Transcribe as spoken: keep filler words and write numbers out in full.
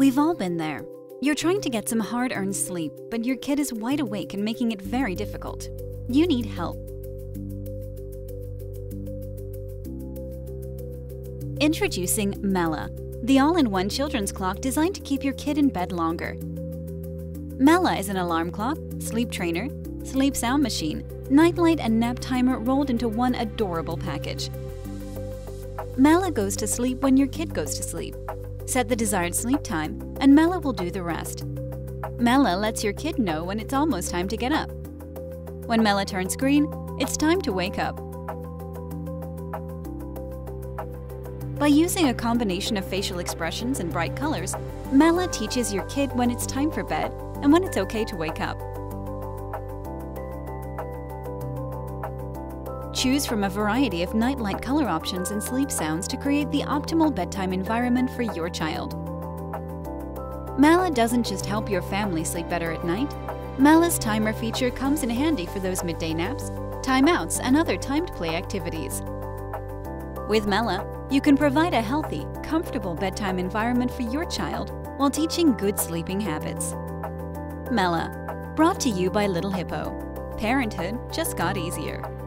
We've all been there. You're trying to get some hard-earned sleep, but your kid is wide awake and making it very difficult. You need help. Introducing Mella, the all-in-one children's clock designed to keep your kid in bed longer. Mella is an alarm clock, sleep trainer, sleep sound machine, nightlight and nap timer rolled into one adorable package. Mella goes to sleep when your kid goes to sleep. Set the desired sleep time, and Mella will do the rest. Mella lets your kid know when it's almost time to get up. When Mella turns green, it's time to wake up. By using a combination of facial expressions and bright colors, Mella teaches your kid when it's time for bed and when it's okay to wake up. Choose from a variety of nightlight color options and sleep sounds to create the optimal bedtime environment for your child. Mella doesn't just help your family sleep better at night. Mella's timer feature comes in handy for those midday naps, timeouts, and other timed play activities. With Mella, you can provide a healthy, comfortable bedtime environment for your child while teaching good sleeping habits. Mella, brought to you by Little Hippo. Parenthood just got easier.